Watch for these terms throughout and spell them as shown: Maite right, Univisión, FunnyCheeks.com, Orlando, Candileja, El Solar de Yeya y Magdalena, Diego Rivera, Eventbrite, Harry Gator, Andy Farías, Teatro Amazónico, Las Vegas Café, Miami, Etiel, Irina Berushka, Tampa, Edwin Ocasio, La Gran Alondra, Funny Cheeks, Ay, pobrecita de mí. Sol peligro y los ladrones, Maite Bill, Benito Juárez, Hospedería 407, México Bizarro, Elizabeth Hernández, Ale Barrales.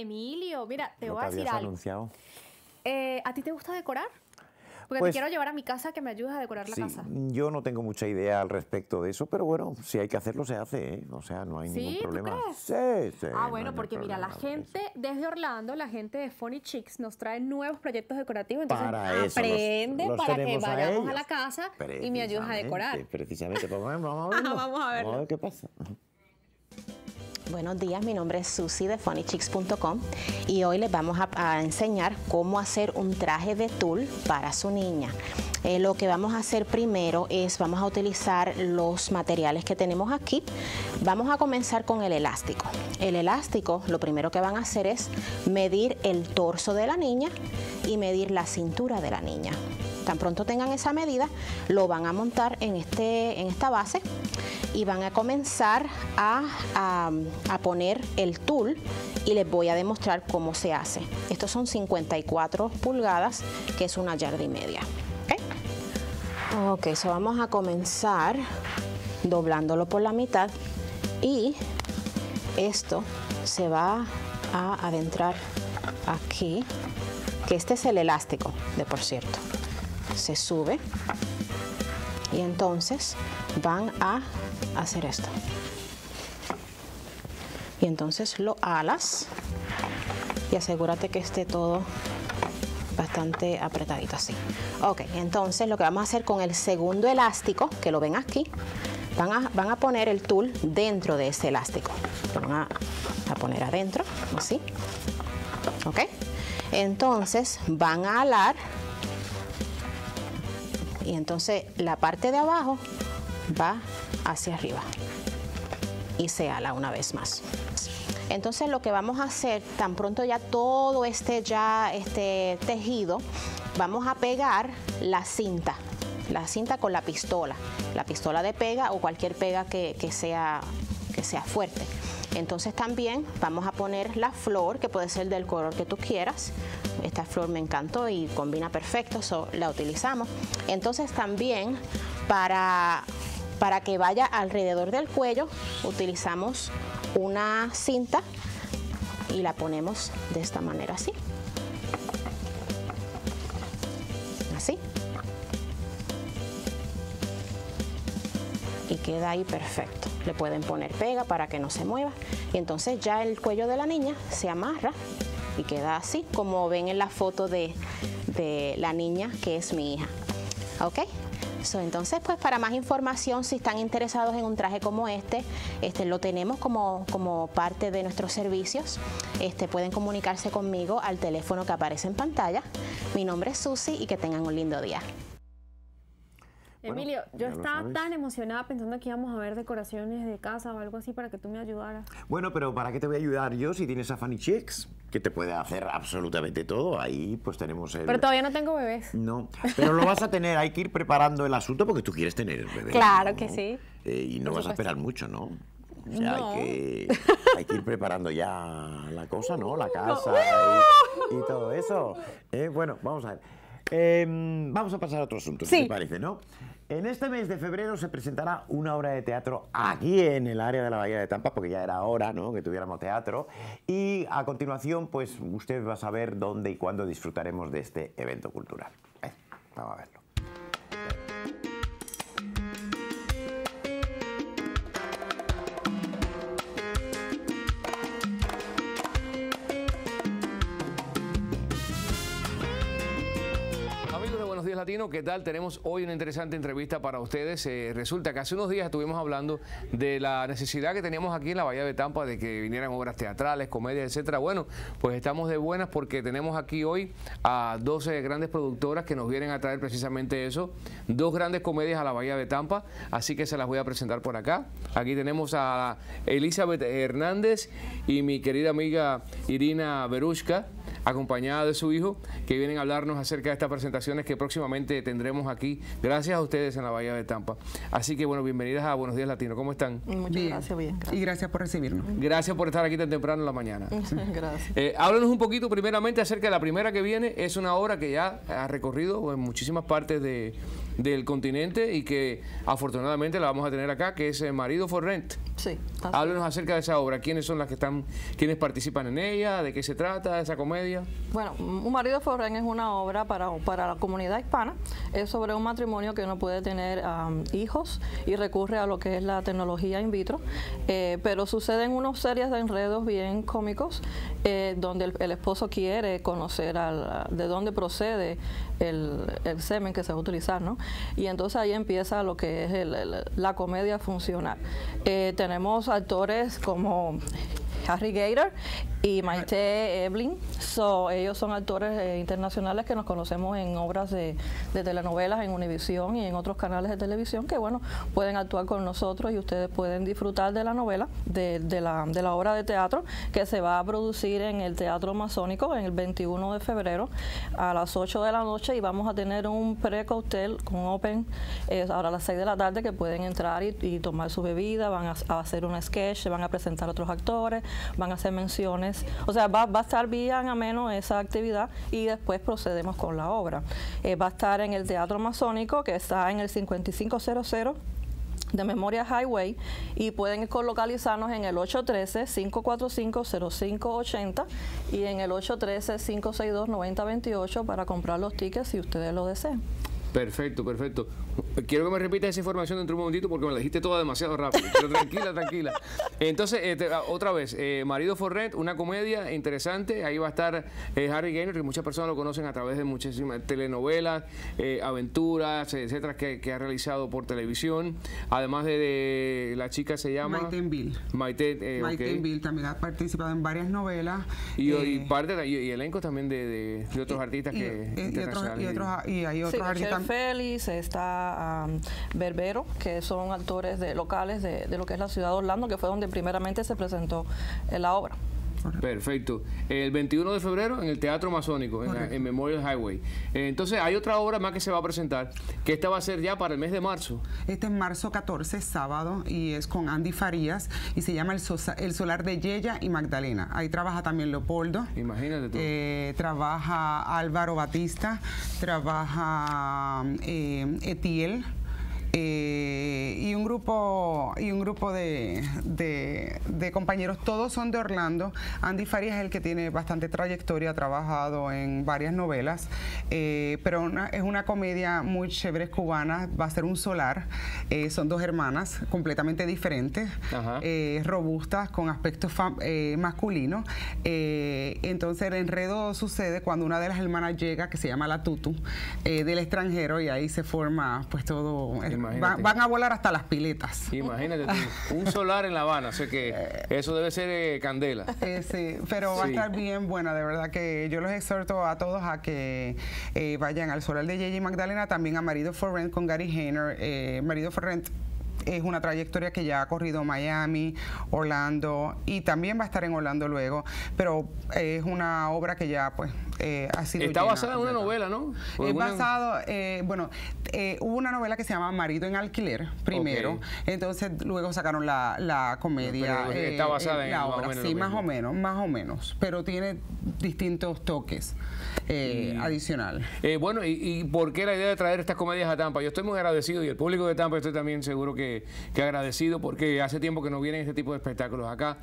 Emilio, mira, te voy a decir algo. ¿A ti te gusta decorar? Porque pues, te quiero llevar a mi casa, que me ayudes a decorar la casa. Yo no tengo mucha idea al respecto de eso, pero bueno, si hay que hacerlo, se hace, ¿eh? O sea, no hay ningún problema. ¿Tú crees? Sí, ah, bueno, no porque problema, mira, la gente desde Orlando, la gente de Funny Cheeks nos trae nuevos proyectos decorativos. Entonces, para eso, los para que vayamos a la casa y me ayudes a decorar. Precisamente, pues, vamos a verlo. Vamos a ver. Vamos a ver qué pasa. Buenos días, mi nombre es Susi de FunnyCheeks.com y hoy les vamos a enseñar cómo hacer un traje de tul para su niña. Lo que vamos a hacer primero es, vamos a utilizar los materiales que tenemos aquí. Vamos a comenzar con el elástico. El elástico, lo primero que van a hacer es medir el torso de la niña y medir la cintura de la niña. Tan pronto tengan esa medida, lo van a montar en, esta base y van a comenzar a poner el tul y les voy a demostrar cómo se hace. Estos son 54 pulgadas, que es 1,5 yardas. Ok, eso vamos a comenzar doblándolo por la mitad y esto se va a adentrar aquí, que este es el elástico, de por cierto. Se sube y entonces van a hacer esto y entonces lo alas y asegúrate que esté todo bastante apretadito así. Ok, entonces lo que vamos a hacer con el segundo elástico, que lo ven aquí, van a poner el tul dentro de ese elástico, lo van a poner adentro así. Ok, entonces van a alar y entonces la parte de abajo va hacia arriba y se ala una vez más. Entonces lo que vamos a hacer, tan pronto ya todo esté tejido, vamos a pegar la cinta con la pistola de pega o cualquier pega que sea fuerte. Entonces también vamos a poner la flor, que puede ser del color que tú quieras. Esta flor me encantó y combina perfecto, so la utilizamos. Entonces también para que vaya alrededor del cuello, utilizamos una cinta y la ponemos de esta manera así. Así. Y queda ahí perfecto. Le pueden poner pega para que no se mueva. Y entonces ya el cuello de la niña se amarra y queda así, como ven en la foto de la niña, que es mi hija. ¿Ok? Entonces, pues para más información, si están interesados en un traje como este lo tenemos como parte de nuestros servicios. Pueden comunicarse conmigo al teléfono que aparece en pantalla. Mi nombre es Susi y que tengan un lindo día. Emilio, bueno, yo estaba tan emocionada pensando que íbamos a ver decoraciones de casa o algo así para que tú me ayudaras. Bueno, pero ¿para qué te voy a ayudar yo si tienes a Funny Cheeks, que te puede hacer absolutamente todo? Ahí pues tenemos el... Pero todavía no tengo bebés. No, pero lo vas a tener, hay que ir preparando el asunto porque tú quieres tener el bebé. Claro, ¿no? Que sí. Y no vas a esperar mucho, ¿no? O sea, no. Hay que ir preparando ya la cosa, ¿no? La casa y todo eso. Bueno, vamos a ver. Vamos a pasar a otro asunto, sí. Si te parece, ¿no? En este mes de febrero se presentará una obra de teatro aquí en el área de la Bahía de Tampa, porque ya era hora, ¿no?, que tuviéramos teatro. Y a continuación, pues, usted va a saber dónde y cuándo disfrutaremos de este evento cultural. Vamos a verlo. Latino, ¿qué tal? Tenemos hoy una interesante entrevista para ustedes. Resulta que hace unos días estuvimos hablando de la necesidad que teníamos aquí en la Bahía de Tampa de que vinieran obras teatrales, comedias, etcétera. Bueno, pues estamos de buenas porque tenemos aquí hoy a 12 grandes productoras que nos vienen a traer precisamente eso, dos grandes comedias a la Bahía de Tampa, así que se las voy a presentar por acá. Aquí tenemos a Elizabeth Hernández y mi querida amiga Irina Berushka, acompañada de su hijo, que vienen a hablarnos acerca de estas presentaciones que próximamente tendremos aquí, gracias a ustedes en la Bahía de Tampa. Así que bueno, bienvenidas a Buenos Días Latino, ¿cómo están? Muchas gracias, bien. Y gracias por recibirnos. Gracias por estar aquí tan temprano en la mañana. Gracias. Háblanos un poquito primeramente acerca de la primera que viene, es una obra que ya ha recorrido en muchísimas partes de del continente y que afortunadamente la vamos a tener acá, que es Marido For Rent. Sí. Háblenos acerca de esa obra. ¿Quiénes son las que están, quiénes participan en ella? ¿De qué se trata esa comedia? Bueno, Un Marido For Rent es una obra para la comunidad hispana. Es sobre un matrimonio que no puede tener hijos y recurre a lo que es la tecnología in vitro. Pero suceden unas series de enredos bien cómicos donde el esposo quiere conocer de dónde procede el semen que se va a utilizar, ¿no? Y entonces ahí empieza lo que es la comedia funcional. Tenemos actores como Harry Gator y Maite right. Ellos son actores internacionales que nos conocemos en obras de telenovelas en Univisión y en otros canales de televisión que, bueno, pueden actuar con nosotros y ustedes pueden disfrutar de la novela, de la obra de teatro que se va a producir en el Teatro Amazónico el 21 de febrero a las 8 de la noche y vamos a tener un pre-cóctel con open ahora a las 6 de la tarde que pueden entrar y tomar su bebida, van a hacer un sketch, van a presentar a otros actores, van a hacer menciones. O sea, va a estar bien ameno esa actividad y después procedemos con la obra. Va a estar en el Teatro Amazónico, que está en el 5500 de Memoria Highway, y pueden localizarnos en el 813-545-0580 y en el 813-562-9028 para comprar los tickets si ustedes lo desean. Perfecto, perfecto. Quiero que me repitas esa información dentro de un momentito porque me la dijiste toda demasiado rápido. Pero tranquila, tranquila. Entonces, otra vez, Marido For Rent, una comedia interesante. Ahí va a estar Harry Gaynor, que muchas personas lo conocen a través de muchísimas telenovelas, aventuras, etcétera, que ha realizado por televisión. Además de la chica se llama... Maite Bill. Maite Bill también ha participado en varias novelas. Y elencos también de otros artistas y hay otros artistas. Félix, está Berbero, que son actores locales de lo que es la ciudad de Orlando, que fue donde primeramente se presentó la obra. Perfecto. El 21 de febrero en el Teatro Masónico, en Memorial Highway. Entonces, hay otra obra más que se va a presentar, que esta va a ser ya para el mes de marzo. Este es marzo 14, sábado, y es con Andy Farías, y se llama El Solar de Yeya y Magdalena. Ahí trabaja también Leopoldo. Imagínate tú. Trabaja Álvaro Batista, trabaja Etiel. Y un grupo de compañeros, todos son de Orlando. Andy Farías es el que tiene bastante trayectoria, ha trabajado en varias novelas, pero es una comedia muy chévere, cubana, va a ser un solar, son dos hermanas completamente diferentes, robustas, con aspectos masculinos. Entonces el enredo sucede cuando una de las hermanas llega, que se llama la Tutu, del extranjero, y ahí se forma pues todo... Van a volar hasta las piletas. Imagínate tú, un solar en La Habana, o sea que eso debe ser candela. Sí, pero va a estar bien buena, de verdad que yo los exhorto a todos a que vayan al Solar de Yeya y Magdalena, también a Marido For Rent con Gary Hainer. Marido For Rent es una trayectoria que ya ha corrido Miami, Orlando, y también va a estar en Orlando luego, pero es una obra que ya pues ha sido... Está basada en una novela, ¿no? Es basado, hubo una novela que se llama Marido en Alquiler, primero, entonces luego sacaron la comedia. Pero está basada en la obra, más o menos, pero tiene distintos toques adicional. Bueno, ¿y por qué la idea de traer estas comedias a Tampa? Yo estoy muy agradecido, y el público de Tampa, estoy también seguro que agradecido, porque hace tiempo que no vienen este tipo de espectáculos acá.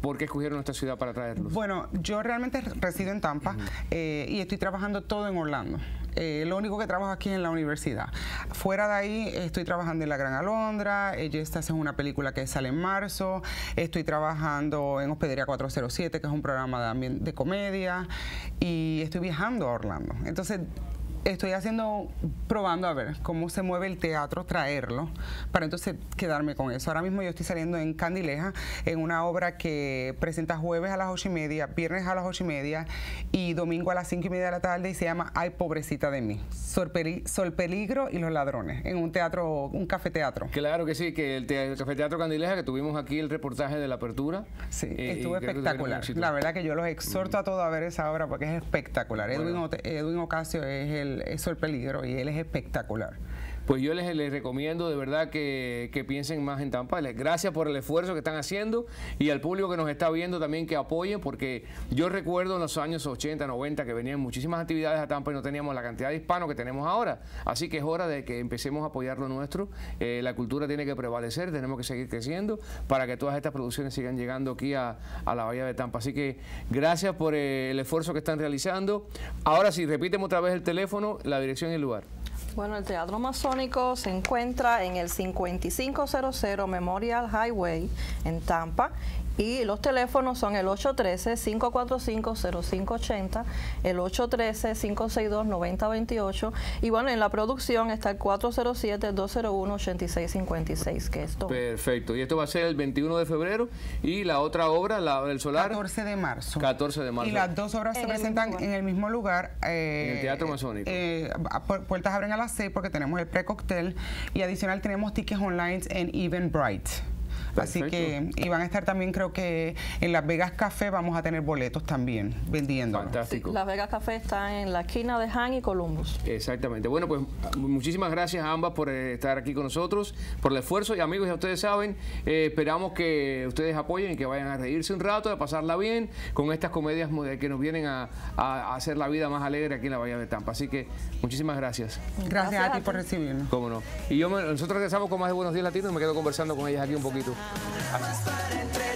¿Por qué escogieron esta ciudad para traerlos? Bueno, yo realmente resido en Tampa y estoy trabajando todo en Orlando. Lo único que trabajo aquí es en la universidad. Fuera de ahí estoy trabajando en La Gran Alondra, esta es una película que sale en marzo, estoy trabajando en Hospedería 407, que es un programa de comedia, y estoy viajando a Orlando. Entonces, estoy probando a ver cómo se mueve el teatro, traerlo, para entonces quedarme con eso. Ahora mismo yo estoy saliendo en Candileja, en una obra que presenta jueves a las 8:30, viernes a las 8:30 y domingo a las 5:30 de la tarde, y se llama Ay, pobrecita de mí. Sol peligro y los ladrones, en un café teatro. Claro que sí, que el café teatro Candileja, que tuvimos aquí el reportaje de la apertura. Sí, estuvo espectacular. La verdad que yo los exhorto a todos a ver esa obra porque es espectacular. Bueno. Edwin Ocasio es el peligro y él es espectacular. pues yo les recomiendo de verdad que piensen más en Tampa. Gracias por el esfuerzo que están haciendo y al público que nos está viendo también que apoyen, porque yo recuerdo en los años 80, 90 que venían muchísimas actividades a Tampa y no teníamos la cantidad de hispanos que tenemos ahora. Así que es hora de que empecemos a apoyar lo nuestro. La cultura tiene que prevalecer, tenemos que seguir creciendo para que todas estas producciones sigan llegando aquí a la Bahía de Tampa. Así que gracias por el esfuerzo que están realizando. Ahora sí, repíteme otra vez el teléfono, la dirección y el lugar. Bueno, el Teatro Amazónico se encuentra en el 5500 Memorial Highway en Tampa y los teléfonos son el 813-545-0580, el 813-562-9028 y bueno, en la producción está el 407-201-8656, que es todo. Perfecto, y esto va a ser el 21 de febrero y la otra obra, El Solar, 14 de marzo. 14 de marzo. Y las dos obras se presentan en el mismo lugar. En el Teatro Amazónico. Puertas abren a las 6 porque tenemos el pre-cóctel y adicional tenemos tickets online en Eventbrite. Perfecto. Así que, y van a estar también, creo que en Las Vegas Café vamos a tener boletos también, vendiéndolos. Fantástico. Sí, Las Vegas Café está en la esquina de Han y Columbus. Exactamente. Bueno, pues muchísimas gracias a ambas por estar aquí con nosotros, por el esfuerzo. Y amigos, ya ustedes saben, esperamos que ustedes apoyen y que vayan a reírse un rato, a pasarla bien con estas comedias que nos vienen a hacer la vida más alegre aquí en la Bahía de Tampa. Así que, muchísimas gracias. Gracias a ti por recibirnos. Cómo no. Y nosotros regresamos con más de Buenos Días Latinos y me quedo conversando con ellas aquí un poquito. Más para